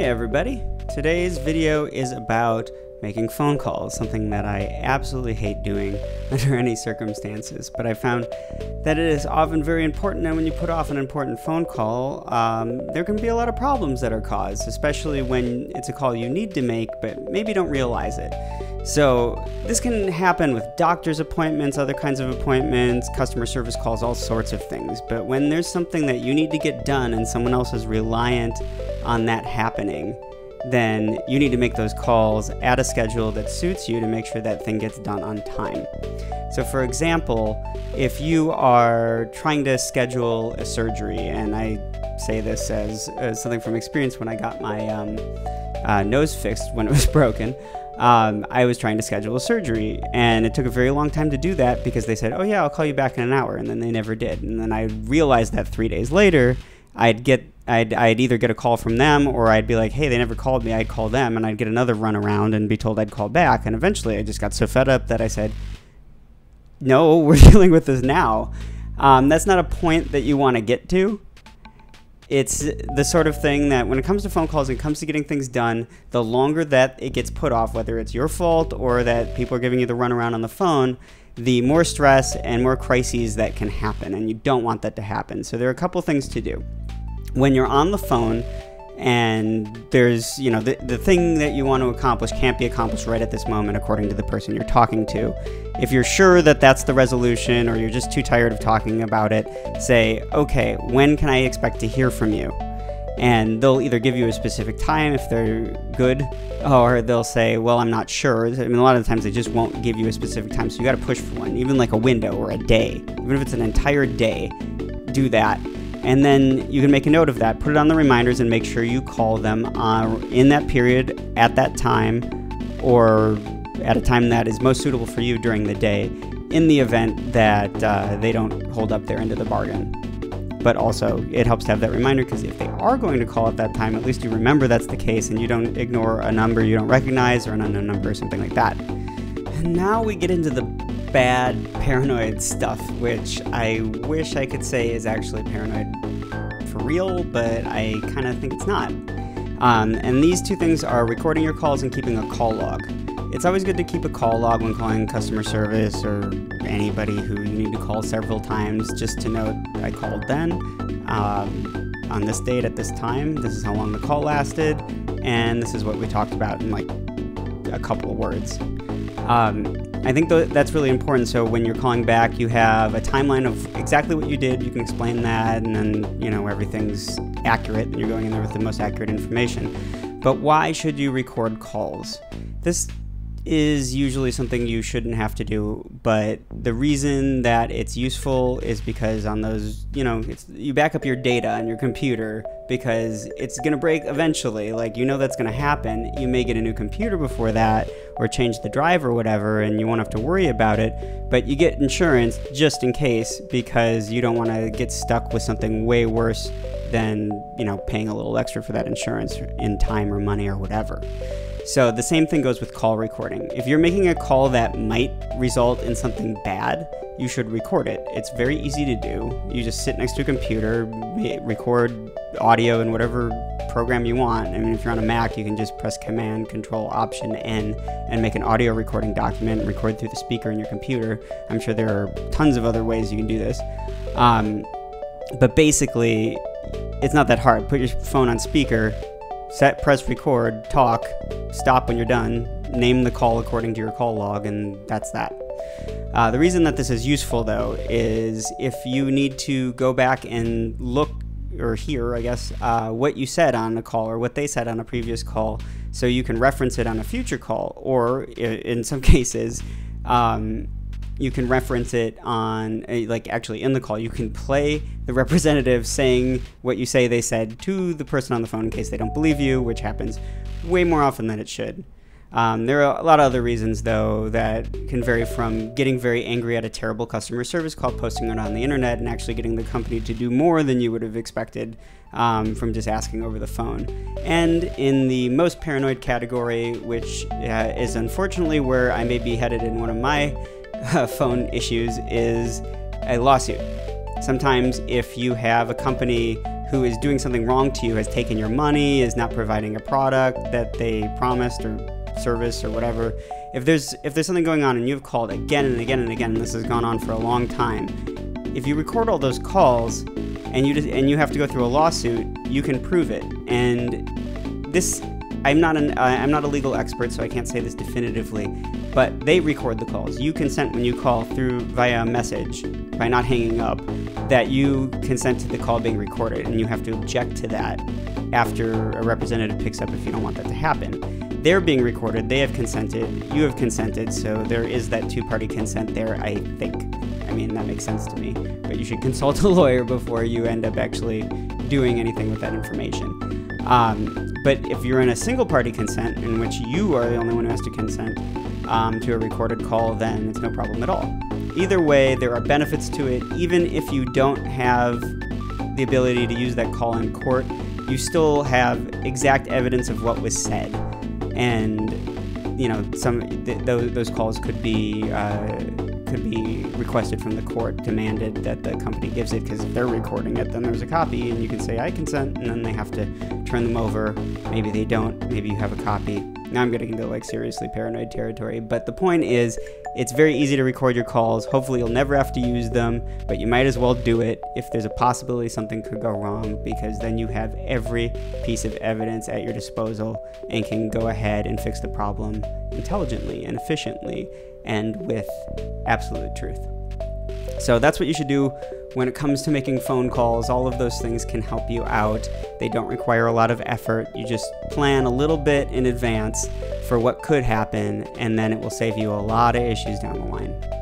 Hey everybody! Today's video is about making phone calls, something that I absolutely hate doing under any circumstances, but I found that it is often very important, and when you put off an important phone call, there can be a lot of problems that are caused, especially when it's a call you need to make, but maybe don't realize it. So this can happen with doctor's appointments, other kinds of appointments, customer service calls, all sorts of things. But when there's something that you need to get done and someone else is reliant on that happening, then you need to make those calls at a schedule that suits you to make sure that thing gets done on time. So for example, if you are trying to schedule a surgery, and I say this as something from experience when I got my nose fixed when it was broken, I was trying to schedule a surgery, and it took a very long time to do that because they said, oh yeah, I'll call you back in an hour, and then they never did. And then I realized that 3 days later, I'd either get a call from them, or I'd be like, hey, they never called me, I'd call them, and I'd get another runaround and be told I'd call back. And eventually I just got so fed up that I said, no, we're dealing with this now. That's not a point that you want to get to. It's the sort of thing that when it comes to phone calls and it comes to getting things done, the longer that it gets put off, whether it's your fault or that people are giving you the runaround on the phone, the more stress and more crises that can happen, and you don't want that to happen. So there are a couple things to do. When you're on the phone and there's, you know, the thing that you want to accomplish can't be accomplished right at this moment according to the person you're talking to. If you're sure that that's the resolution, or you're just too tired of talking about it, say, okay, when can I expect to hear from you? And they'll either give you a specific time if they're good, or they'll say, well, I'm not sure. I mean, a lot of the times they just won't give you a specific time, so you got to push for one, even like a window or a day. Even if it's an entire day, do that. And then you can make a note of that, put it on the reminders, and make sure you call them in that period, at that time, or at a time that is most suitable for you during the day, in the event that they don't hold up their end of the bargain. But also, it helps to have that reminder, because if they are going to call at that time, at least you remember that's the case, and you don't ignore a number you don't recognize, or an unknown number, or something like that. And now we get into the bad paranoid stuff, which I wish I could say is actually paranoid for real, but I kind of think it's not. And these two things are recording your calls and keeping a call log. It's always good to keep a call log when calling customer service or anybody who you need to call several times, just to note, I called then, on this date at this time, this is how long the call lasted, and this is what we talked about in like a couple of words. I think that's really important, so when you're calling back, you have a timeline of exactly what you did, you can explain that, and then, you know, everything's accurate, and you're going in there with the most accurate information. But why should you record calls? This is usually something you shouldn't have to do, but the reason that it's useful is because on those, you know, you back up your data on your computer, because it's going to break eventually, like, you know, that's going to happen. You may get a new computer before that, or change the drive or whatever, and you won't have to worry about it, but you get insurance just in case, because you don't want to get stuck with something way worse than, you know, paying a little extra for that insurance in time or money or whatever. So the same thing goes with call recording. If you're making a call that might result in something bad, you should record it. It's very easy to do. You just sit next to a computer, record audio in whatever program you want. I mean, if you're on a Mac, you can just press Command, Control, Option, N, and make an audio recording document and record through the speaker in your computer. I'm sure there are tons of other ways you can do this. But basically, it's not that hard. Put your phone on speaker, press record, talk, stop when you're done, name the call according to your call log, and that's that. The reason that this is useful, though, is if you need to go back and look, or hear, I guess, what you said on a call, or what they said on a previous call, so you can reference it on a future call, or in some cases, you can reference it on, like, actually in the call, you can play the representative saying what you say they said to the person on the phone in case they don't believe you, which happens way more often than it should. There are a lot of other reasons, though, that can vary from getting very angry at a terrible customer service call, posting it on the internet, and actually getting the company to do more than you would have expected from just asking over the phone. And in the most paranoid category, which is unfortunately where I may be headed in one of my phone issues, is a lawsuit. Sometimes if you have a company who is doing something wrong to you, has taken your money, is not providing a product that they promised or service or whatever, if there's something going on and you've called again and again and again, and this has gone on for a long time, if you record all those calls and you have to go through a lawsuit, you can prove it. And this, I'm not a legal expert, so I can't say this definitively, but they record the calls. You consent when you call via a message, by not hanging up, that you consent to the call being recorded, and you have to object to that after a representative picks up if you don't want that to happen. They're being recorded, they have consented, you have consented, so there is that two-party consent there, I think. I mean, that makes sense to me, but you should consult a lawyer before you end up actually doing anything with that information. But if you're in a single-party consent, in which you are the only one who has to consent to a recorded call, then it's no problem at all. Either way, there are benefits to it. Even if you don't have the ability to use that call in court, you still have exact evidence of what was said. And you know, those calls could be requested from the court, demanded that the company gives it, because if they're recording it, then there's a copy, and you can say I consent, and then they have to turn them over. Maybe they don't. Maybe you have a copy. Now I'm getting into like seriously paranoid territory, but the point is, it's very easy to record your calls. Hopefully, you'll never have to use them, but you might as well do it if there's a possibility something could go wrong, because then you have every piece of evidence at your disposal and can go ahead and fix the problem intelligently and efficiently and with absolute truth. So that's what you should do when it comes to making phone calls. All of those things can help you out. They don't require a lot of effort. You just plan a little bit in advance for what could happen, and then it will save you a lot of issues down the line.